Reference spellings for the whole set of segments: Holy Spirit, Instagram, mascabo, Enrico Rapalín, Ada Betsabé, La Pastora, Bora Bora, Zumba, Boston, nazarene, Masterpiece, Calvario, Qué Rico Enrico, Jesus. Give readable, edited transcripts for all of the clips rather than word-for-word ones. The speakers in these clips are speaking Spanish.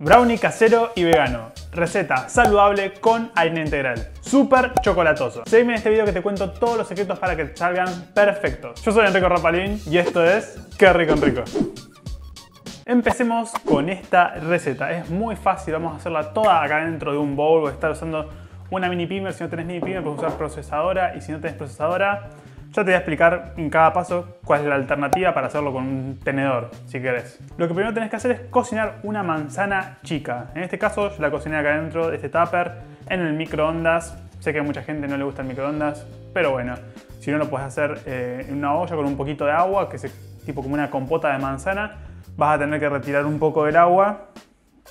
Brownie casero y vegano, receta saludable con harina integral, súper chocolatoso. Seguime en este video que te cuento todos los secretos para que salgan perfectos. Yo soy Enrico Rapalín y esto es Qué Rico Enrico. Empecemos con esta receta, es muy fácil, vamos a hacerla toda acá dentro de un bowl. Voy a estar usando una mini pimer, si no tenés mini pimer puedes usar procesadora y si no tenés procesadora ya te voy a explicar en cada paso cuál es la alternativa para hacerlo con un tenedor, si querés. Lo que primero tenés que hacer es cocinar una manzana chica. En este caso yo la cociné acá dentro de este tupper, en el microondas. Sé que a mucha gente no le gusta el microondas, pero bueno, si no lo puedes hacer en una olla con un poquito de agua, que es tipo como una compota de manzana. Vas a tener que retirar un poco del agua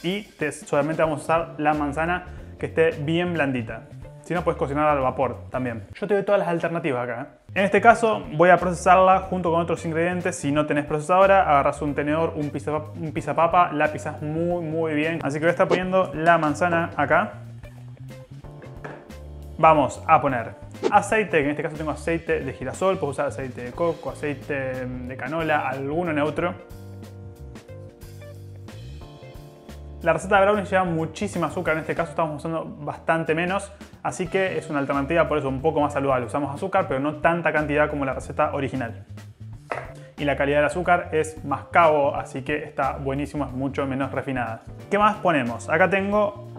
y solamente vamos a usar la manzana que esté bien blandita. Si no, puedes cocinar al vapor también. Yo te doy todas las alternativas acá. En este caso voy a procesarla junto con otros ingredientes. Si no tenés procesadora, agarras un tenedor, un pisapapa, la pisas muy bien. Así que voy a estar poniendo la manzana acá. Vamos a poner aceite, que en este caso tengo aceite de girasol. Puedes usar aceite de coco, aceite de canola, alguno neutro. La receta de brownies lleva muchísima azúcar, en este caso estamos usando bastante menos, así que es una alternativa por eso un poco más saludable. Usamos azúcar, pero no tanta cantidad como la receta original. Y la calidad del azúcar es mascabo, así que está buenísimo, es mucho menos refinada. ¿Qué más ponemos? Acá tengo...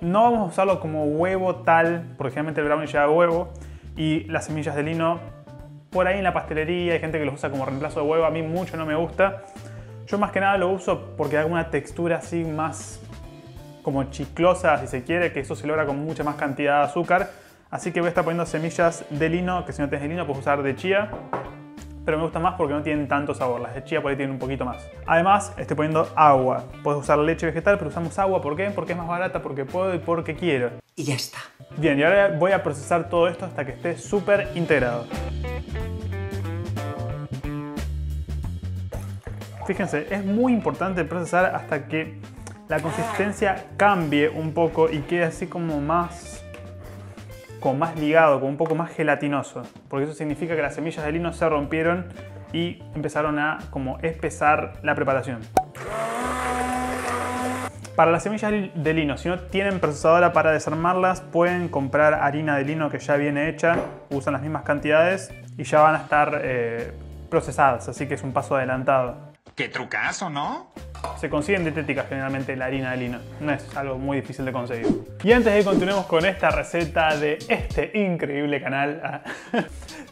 No vamos a usarlo como huevo tal, porque generalmente el brownie lleva huevo, y las semillas de lino, por ahí en la pastelería hay gente que los usa como reemplazo de huevo, a mí mucho no me gusta. Yo más que nada lo uso porque da una textura así más como chiclosa, si se quiere, que eso se logra con mucha más cantidad de azúcar. Así que voy a estar poniendo semillas de lino, que si no tenés de lino puedes usar de chía. Pero me gustan más porque no tienen tanto sabor, las de chía por ahí tienen un poquito más. Además estoy poniendo agua, puedes usar leche vegetal, pero usamos agua. ¿Por qué? Porque es más barata, porque puedo y porque quiero. Y ya está. Bien, y ahora voy a procesar todo esto hasta que esté súper integrado. Fíjense, es muy importante procesar hasta que la consistencia cambie un poco y quede así como más ligado, como un poco más gelatinoso. Porque eso significa que las semillas de lino se rompieron y empezaron a como espesar la preparación. Para las semillas de lino, si no tienen procesadora para desarmarlas, pueden comprar harina de lino que ya viene hecha, usan las mismas cantidades y ya van a estar procesadas, así que es un paso adelantado. ¡Qué trucazo!, ¿no? Se consiguen dietéticas generalmente la harina de lino. No es algo muy difícil de conseguir. Y antes de que continuemos con esta receta de este increíble canal,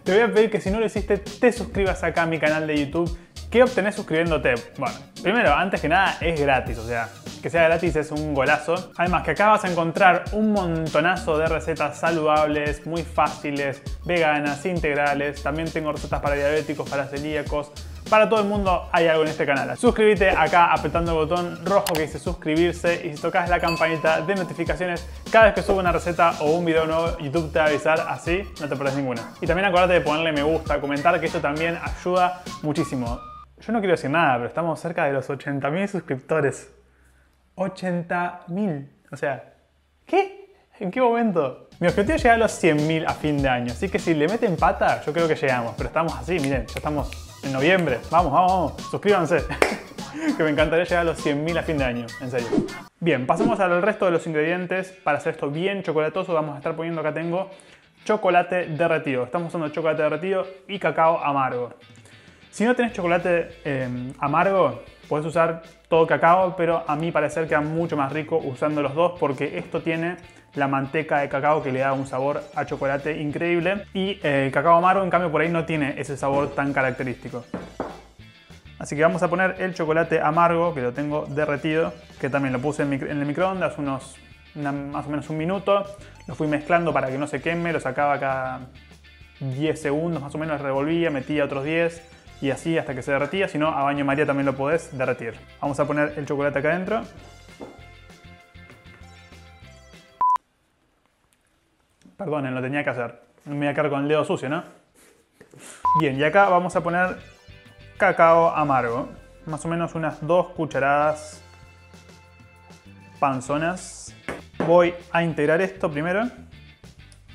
te voy a pedir que si no lo hiciste, te suscribas acá a mi canal de YouTube. ¿Qué obtenés suscribiéndote? Bueno, primero, antes que nada, es gratis, o sea, que sea gratis es un golazo. Además que acá vas a encontrar un montonazo de recetas saludables, muy fáciles, veganas, integrales. También tengo recetas para diabéticos, para celíacos. Para todo el mundo hay algo en este canal. Suscríbete acá apretando el botón rojo que dice suscribirse y si tocas la campanita de notificaciones, cada vez que subo una receta o un video nuevo, YouTube te va a avisar, así no te perdés ninguna. Y también acordate de ponerle me gusta, comentar, que esto también ayuda muchísimo. Yo no quiero decir nada, pero estamos cerca de los 80.000 suscriptores. 80.000. O sea, ¿qué? ¿En qué momento? Mi objetivo es llegar a los 100.000 a fin de año, así que si le meten pata, yo creo que llegamos, pero estamos así, miren, ya estamos... En noviembre, vamos, suscríbanse, que me encantaría llegar a los 100.000 a fin de año, en serio. Bien, pasamos al resto de los ingredientes. Para hacer esto bien chocolatoso vamos a estar poniendo, acá tengo chocolate derretido. Estamos usando chocolate derretido y cacao amargo. Si no tenés chocolate amargo, podés usar todo cacao, pero a mi parecer queda mucho más rico usando los dos porque esto tiene la manteca de cacao que le da un sabor a chocolate increíble y el cacao amargo en cambio por ahí no tiene ese sabor tan característico. Así que vamos a poner el chocolate amargo que lo tengo derretido, que también lo puse en el microondas más o menos un minuto, lo fui mezclando para que no se queme, lo sacaba cada 10 segundos más o menos, revolvía, metía otros 10. Y así hasta que se derretía, si no a baño María también lo podés derretir. Vamos a poner el chocolate acá adentro. Perdonen, lo tenía que hacer. No me voy a quedar con el dedo sucio, ¿no? Bien, y acá vamos a poner cacao amargo. Más o menos unas 2 cucharadas panzonas. Voy a integrar esto primero.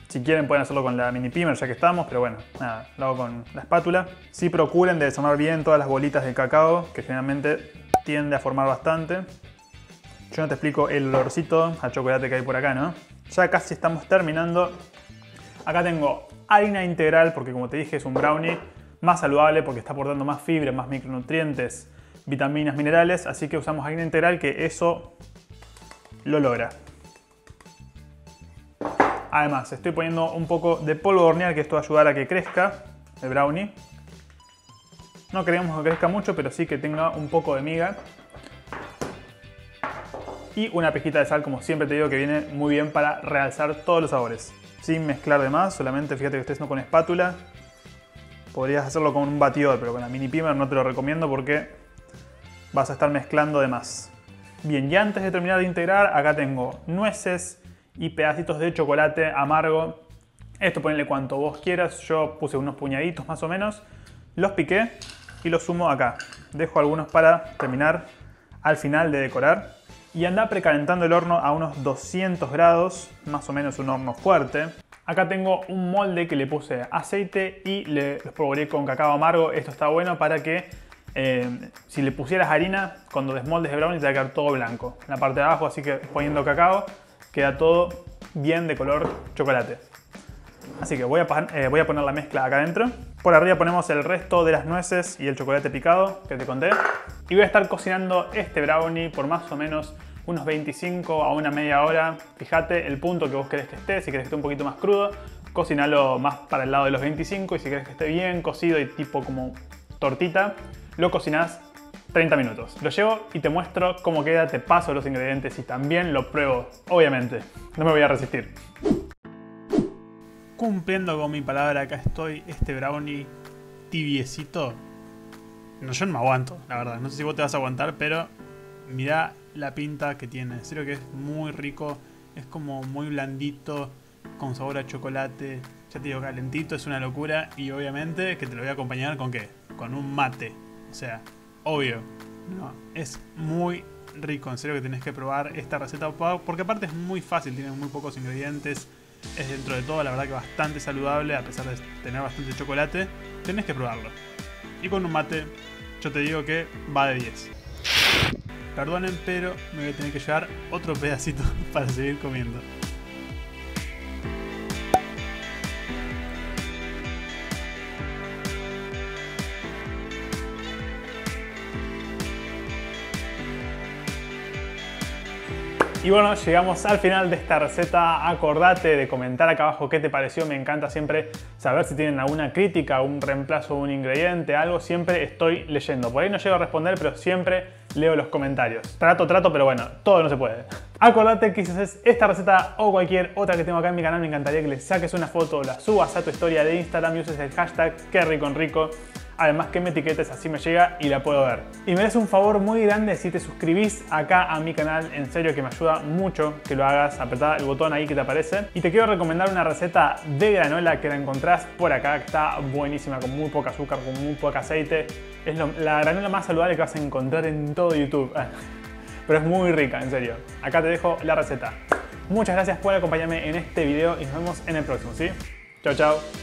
Si quieren pueden hacerlo con la mini pimer ya que estamos, pero bueno, nada, lo hago con la espátula. Sí procuren de desarmar bien todas las bolitas de cacao, que generalmente tiende a formar bastante. Yo no te explico el olorcito a chocolate que hay por acá, ¿no? Ya casi estamos terminando. Acá tengo harina integral porque, como te dije, es un brownie más saludable porque está aportando más fibra, más micronutrientes, vitaminas, minerales. Así que usamos harina integral, que eso lo logra. Además, estoy poniendo un poco de polvo de hornear, que esto va a ayudar a que crezca el brownie. No queremos que crezca mucho, pero sí que tenga un poco de miga. Y una pizquita de sal, como siempre te digo, que viene muy bien para realzar todos los sabores. Sin mezclar de más, solamente fíjate que estés no con espátula. Podrías hacerlo con un batidor, pero con la mini pimer no te lo recomiendo porque vas a estar mezclando de más. Bien, y antes de terminar de integrar, acá tengo nueces y pedacitos de chocolate amargo. Esto ponle cuanto vos quieras. Yo puse unos puñaditos más o menos. Los piqué y los sumo acá. Dejo algunos para terminar al final de decorar. Y anda precalentando el horno a unos 200 grados, más o menos un horno fuerte. Acá tengo un molde que le puse aceite y le espolvoreé con cacao amargo. Esto está bueno para que si le pusieras harina, cuando desmoldes el brownie te va a quedar todo blanco en la parte de abajo, así que poniendo cacao queda todo bien de color chocolate. Así que voy a poner la mezcla acá adentro. Por arriba ponemos el resto de las nueces y el chocolate picado que te conté. Y voy a estar cocinando este brownie por más o menos unos 25 a una media hora. Fíjate el punto que vos querés que esté. Si querés que esté un poquito más crudo, cocinalo más para el lado de los 25. Y si querés que esté bien cocido y tipo como tortita, lo cocinás 30 minutos. Lo llevo y te muestro cómo queda, te paso los ingredientes y también lo pruebo. Obviamente, no me voy a resistir. Cumpliendo con mi palabra, acá estoy, este brownie tibiecito. No, yo no me aguanto, la verdad. No sé si vos te vas a aguantar, pero mirá la pinta que tiene. En serio que es muy rico, es como muy blandito, con sabor a chocolate. Ya te digo, calentito, es una locura. Y obviamente que te lo voy a acompañar con ¿qué? Con un mate. O sea, obvio. No, es muy rico, en serio que tenés que probar esta receta, porque aparte es muy fácil, tiene muy pocos ingredientes. Es dentro de todo, la verdad que bastante saludable, a pesar de tener bastante chocolate. Tenés que probarlo. Y con un mate, yo te digo que va de 10. Perdonen, pero me voy a tener que llevar otro pedacito para seguir comiendo. Y bueno, llegamos al final de esta receta. Acordate de comentar acá abajo qué te pareció. Me encanta siempre saber si tienen alguna crítica, un reemplazo de un ingrediente, algo. Siempre estoy leyendo. Por ahí no llego a responder, pero siempre leo los comentarios. Trato, pero bueno, todo no se puede. Acordate que si haces esta receta o cualquier otra que tengo acá en mi canal, me encantaría que le saques una foto, la subas a tu historia de Instagram y uses el hashtag #QueRicoEnrico. Además que me etiquetes, así me llega y la puedo ver. Y me das un favor muy grande si te suscribís acá a mi canal. En serio que me ayuda mucho que lo hagas. Apretá el botón ahí que te aparece. Y te quiero recomendar una receta de granola que la encontrás por acá, que está buenísima, con muy poca azúcar, con muy poco aceite. Es la granola más saludable que vas a encontrar en todo YouTube. Pero es muy rica, en serio. Acá te dejo la receta. Muchas gracias por acompañarme en este video y nos vemos en el próximo, ¿sí? Chau, chau.